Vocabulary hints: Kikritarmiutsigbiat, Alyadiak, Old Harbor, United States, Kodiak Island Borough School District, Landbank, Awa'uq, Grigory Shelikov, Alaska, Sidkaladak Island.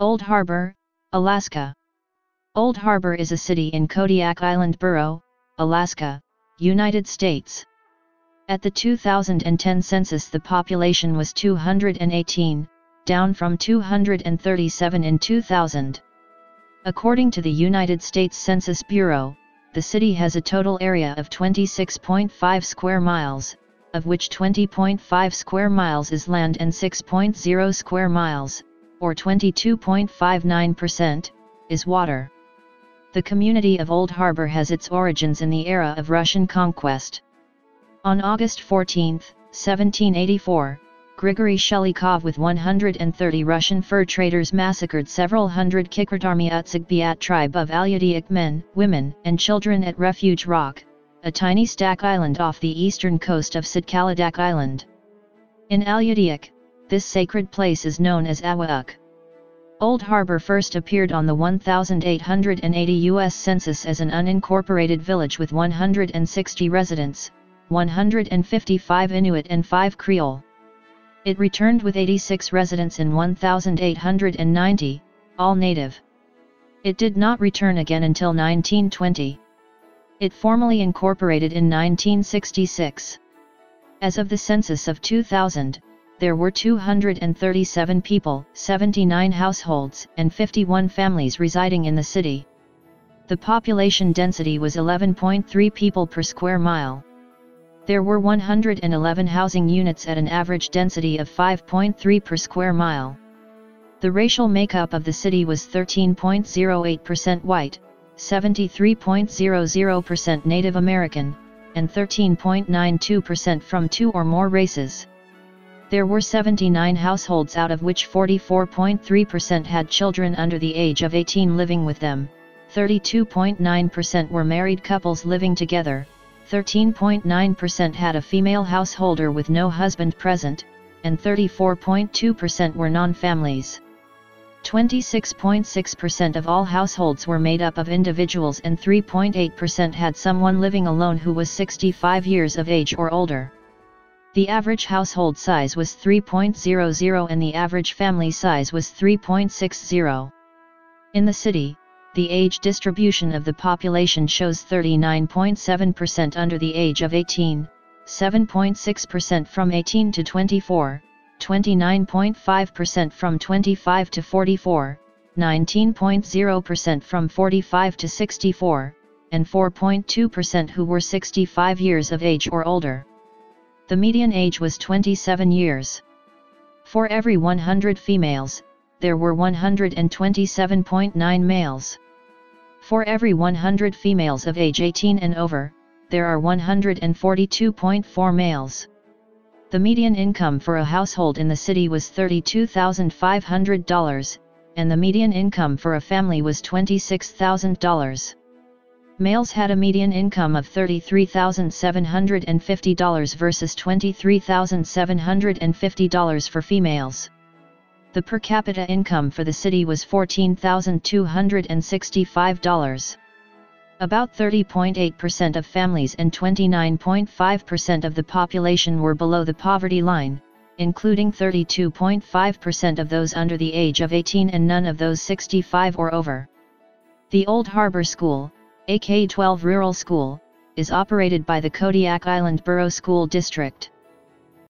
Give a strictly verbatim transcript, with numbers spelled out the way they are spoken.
Old Harbor, Alaska. Old Harbor is a city in Kodiak Island Borough, Alaska, United States. At the two thousand ten census, the population was two hundred eighteen, down from two hundred thirty-seven in two thousand. According to the United States Census Bureau, the city has a total area of twenty-six point five square miles, of which twenty point five square miles is land and six point zero square miles, or twenty-two point five nine percent, is water. The community of Old Harbor has its origins in the era of Russian conquest. On August fourteenth, seventeen eighty-four, Grigory Shelikov with one hundred thirty Russian fur traders massacred several hundred Kikritarmiutsigbiat tribe of Alyadiak men, women, and children at Refuge Rock, a tiny stack island off the eastern coast of Sidkaladak Island. In Alyadiak, this sacred place is known as Awa'uq. Old Harbor first appeared on the eighteen eighty U S Census as an unincorporated village with one hundred sixty residents, one hundred fifty-five Inuit and five Creole. It returned with eighty-six residents in eighteen ninety, all native. It did not return again until nineteen twenty. It formally incorporated in nineteen sixty-six. As of the census of two thousand, there were two hundred thirty-seven people, seventy-nine households, and fifty-one families residing in the city. The population density was eleven point three people per square mile. There were one hundred eleven housing units at an average density of five point three per square mile. The racial makeup of the city was thirteen point zero eight percent white, seventy-three point zero zero percent Native American, and thirteen point nine two percent from two or more races. There were seventy-nine households, out of which forty-four point three percent had children under the age of eighteen living with them, thirty-two point nine percent were married couples living together, thirteen point nine percent had a female householder with no husband present, and thirty-four point two percent were non-families. twenty-six point six percent of all households were made up of individuals, and three point eight percent had someone living alone who was sixty-five years of age or older. The average household size was three point zero zero and the average family size was three point six zero. In the city, the age distribution of the population shows thirty-nine point seven percent under the age of eighteen, seven point six percent from eighteen to twenty-four, twenty-nine point five percent from twenty-five to forty-four, nineteen point zero percent from forty-five to sixty-four, and four point two percent who were sixty-five years of age or older. The median age was twenty-seven years. For every one hundred females, there were one hundred twenty-seven point nine males. For every one hundred females of age eighteen and over, there are one hundred forty-two point four males. The median income for a household in the city was thirty-two thousand five hundred dollars, and the median income for a family was twenty-six thousand dollars. Males had a median income of thirty-three thousand seven hundred fifty dollars versus twenty-three thousand seven hundred fifty dollars for females. The per capita income for the city was fourteen thousand two hundred sixty-five dollars. About thirty point eight percent of families and twenty-nine point five percent of the population were below the poverty line, including thirty-two point five percent of those under the age of eighteen and none of those sixty-five or over. The Old Harbor School, a K twelve rural school, is operated by the Kodiak Island Borough School District.